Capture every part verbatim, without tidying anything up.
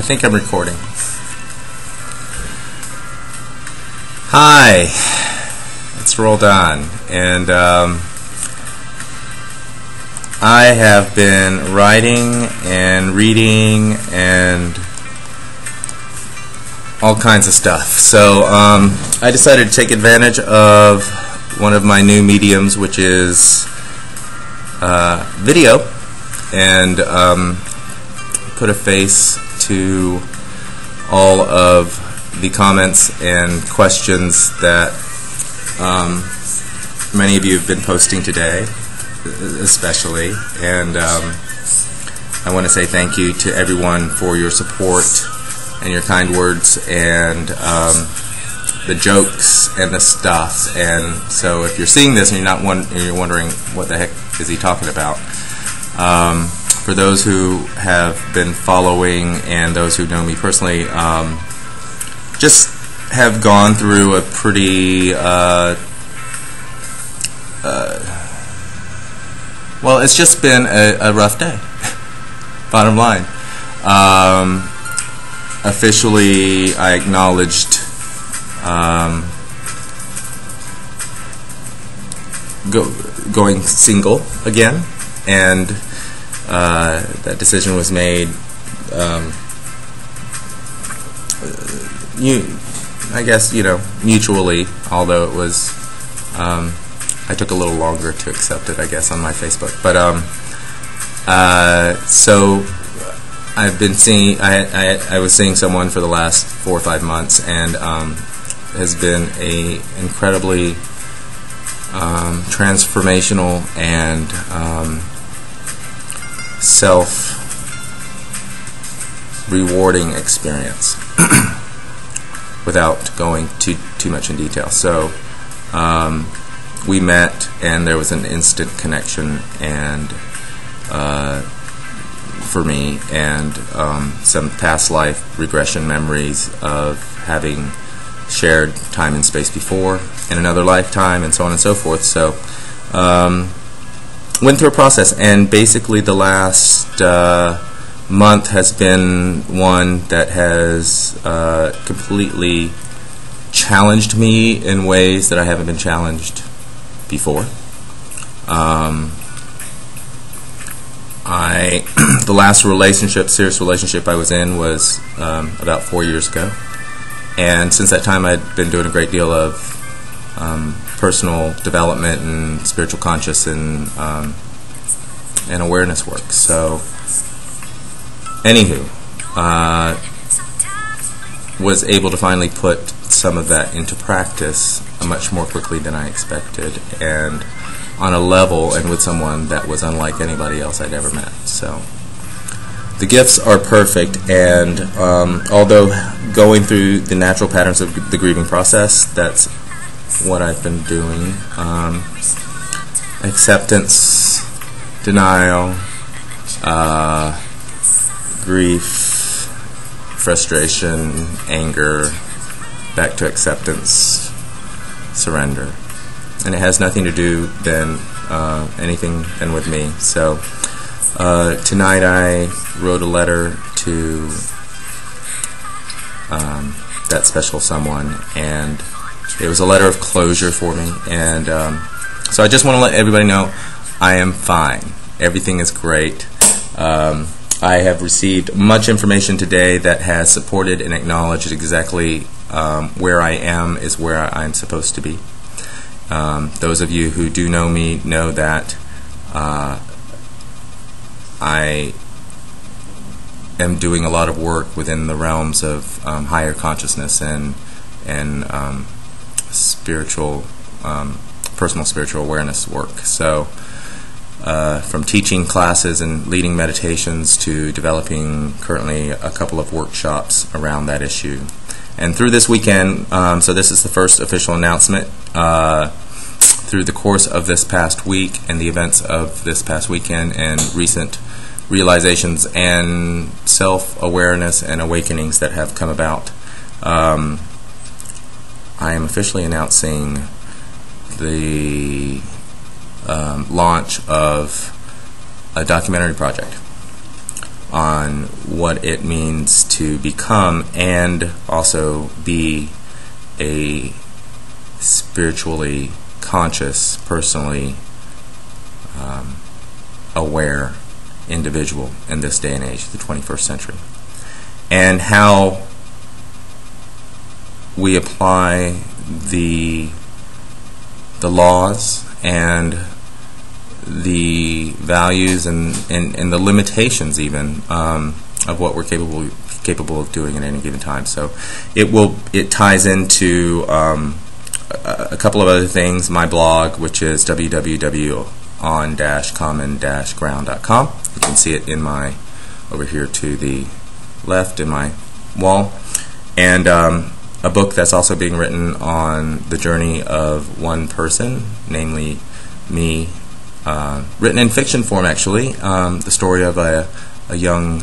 I think I'm recording. Hi, it's Roldan, and um, I have been writing and reading and all kinds of stuff. So um, I decided to take advantage of one of my new mediums, which is uh, video, and um, put a face to all of the comments and questions that um, many of you have been posting today, especially. And um, I want to say thank you to everyone for your support and your kind words and um, the jokes and the stuff. And so, if you're seeing this and you're not one, and you're wondering what the heck is he talking about, um, for those who have been following and those who know me personally, um, just have gone through a pretty uh, uh, well. It's just been a, a rough day. Bottom line. Um, Officially, I acknowledged um, go, going single again, and uh, that decision was made. Um, you, I guess you know, mutually. Although it was, um, I took a little longer to accept it, I guess, on my Facebook. But um, uh, so. I've been seeing. I, I I was seeing someone for the last four or five months, and um, has been a incredibly um, transformational and um, self-rewarding experience. Without going too too much in detail, so um, we met, and there was an instant connection, and. Uh, for me, and um, some past life regression memories of having shared time and space before in another lifetime, and so on and so forth. So um, went through a process, and basically the last uh, month has been one that has uh, completely challenged me in ways that I haven't been challenged before. Um, I the last relationship, serious relationship I was in was um, about four years ago, and since that time I'd been doing a great deal of um, personal development and spiritual conscious and um, and awareness work. So, anywho, uh, was able to finally put some of that into practice much more quickly than I expected, and. On a level and with someone that was unlike anybody else I'd ever met. So the gifts are perfect, and um, although going through the natural patterns of the grieving process, that's what I've been doing. Um, acceptance, denial, uh, grief, frustration, anger, back to acceptance, surrender. And it has nothing to do than uh, anything than with me. So uh, tonight I wrote a letter to um, that special someone, and it was a letter of closure for me. And um, so I just want to let everybody know I am fine. Everything is great. Um, I have received much information today that has supported and acknowledged exactly um, where I am is where I'm supposed to be. Um, those of you who do know me know that uh, I am doing a lot of work within the realms of um, higher consciousness and and um, spiritual, um, personal spiritual awareness work. So, uh, from teaching classes and leading meditations to developing currently a couple of workshops around that issue. And through this weekend, um, so this is the first official announcement, uh, through the course of this past week and the events of this past weekend and recent realizations and self-awareness and awakenings that have come about, um, I am officially announcing the um, launch of a documentary project. on what it means to become and also be a spiritually conscious, personally um, aware individual in this day and age, the twenty-first century, and how we apply the the laws and the values and, and, and the limitations even um, of what we're capable capable of doing at any given time. So it will it ties into um, a, a couple of other things. My blog, which is w w w dot on common ground dot com. You can see it in my over here to the left in my wall, and um, a book that's also being written on the journey of one person, namely me. Uh, written in fiction form, actually, um, the story of a, a young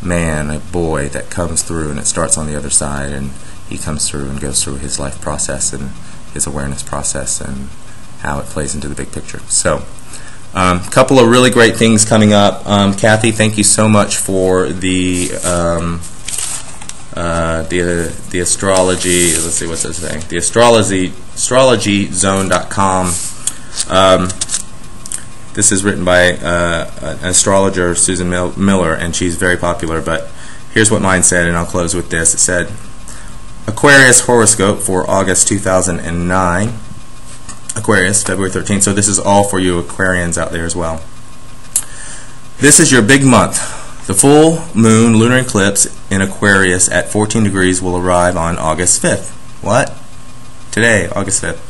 man, a boy that comes through, and it starts on the other side, and he comes through and goes through his life process and his awareness process and how it plays into the big picture. So um, couple of really great things coming up. um, Kathy, thank you so much for the um, uh, the uh, the astrology, let's see what's this thing, the astrology astrology zone dot com. um, This is written by uh, an astrologer, Susan Mil Miller, and she's very popular, but here's what mine said, and I'll close with this. It said, Aquarius horoscope for August two thousand nine. Aquarius, February thirteenth. So this is all for you Aquarians out there as well. This is your big month. The full moon lunar eclipse in Aquarius at fourteen degrees will arrive on August fifth. What? Today, August fifth.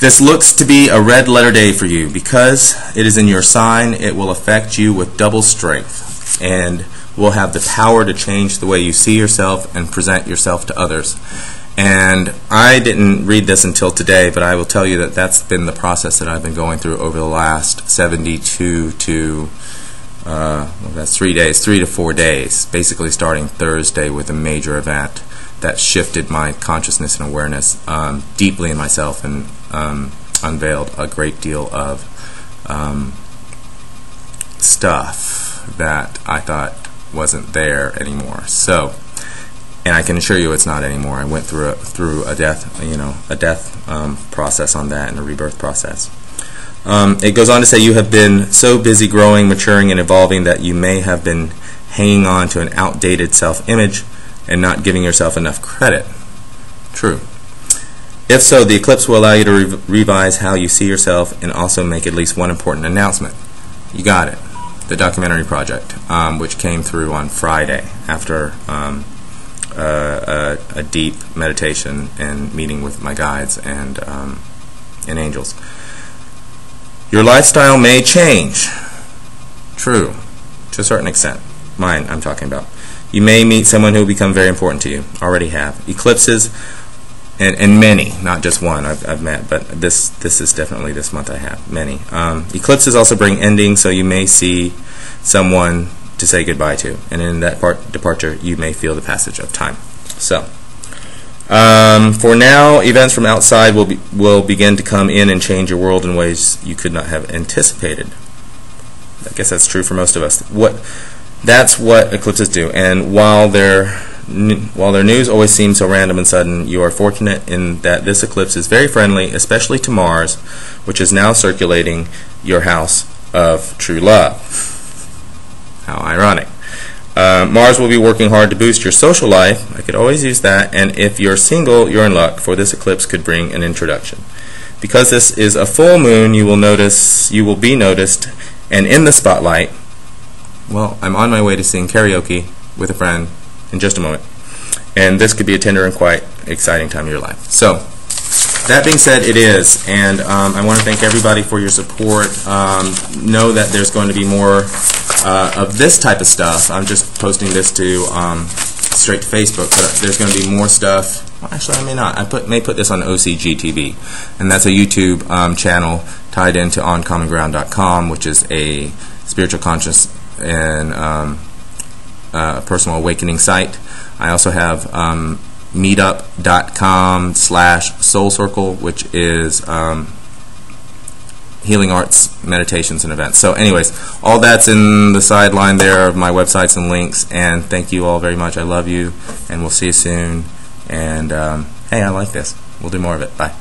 This looks to be a red letter day for you. Because it is in your sign, it will affect you with double strength and will have the power to change the way you see yourself and present yourself to others. And I didn't read this until today, but I will tell you that that's been the process that I've been going through over the last seventy-two to, uh, well, that's three days, three to four days, basically starting Thursday with a major event that shifted my consciousness and awareness um, deeply in myself and um, unveiled a great deal of um, stuff that I thought wasn't there anymore. So, and I can assure you it's not anymore. I went through a, through a death, you know, a death um, process on that and a rebirth process. Um, it goes on to say, you have been so busy growing, maturing, and evolving that you may have been hanging on to an outdated self-image and not giving yourself enough credit. True. If so, the eclipse will allow you to re revise how you see yourself and also make at least one important announcement. You got it. The documentary project, um, which came through on Friday after um, uh, a, a deep meditation and meeting with my guides and, um, and angels. Your lifestyle may change. True. To a certain extent. Mine, I'm talking about. You may meet someone who will become very important to you. Already have. Eclipses, and, and many, not just one I've, I've met, but this this is definitely this month I have. Many. Um, eclipses also bring endings, so you may see someone to say goodbye to. And in that part departure, you may feel the passage of time. So, um, for now, events from outside will, be, will begin to come in and change your world in ways you could not have anticipated. I guess that's true for most of us. What... That's what eclipses do, and while their while their news always seems so random and sudden, you are fortunate in that this eclipse is very friendly, especially to Mars, which is now circulating your house of true love. How ironic. Uh, Mars will be working hard to boost your social life. I could always use that. And if you're single, you're in luck, for this eclipse could bring an introduction. Because this is a full moon, you will notice you will be noticed and in the spotlight. Well, I'm on my way to sing karaoke with a friend in just a moment, and this could be a tender and quite exciting time of your life. So, that being said, it is, and um, I want to thank everybody for your support. Um, know that there's going to be more uh, of this type of stuff. I'm just posting this to um, straight to Facebook, but there's going to be more stuff. Well, actually, I may not. I put, may put this on O C G T V, and that's a YouTube um, channel tied into on common ground dot com, which is a spiritual conscious and um, uh, personal awakening site. I also have um, meetup dot com slash soul circle, which is um, healing arts meditations and events. So anyways, all that's in the sideline there of my websites and links, and thank you all very much. I love you, and we'll see you soon. And um, hey, I like this. We'll do more of it. Bye.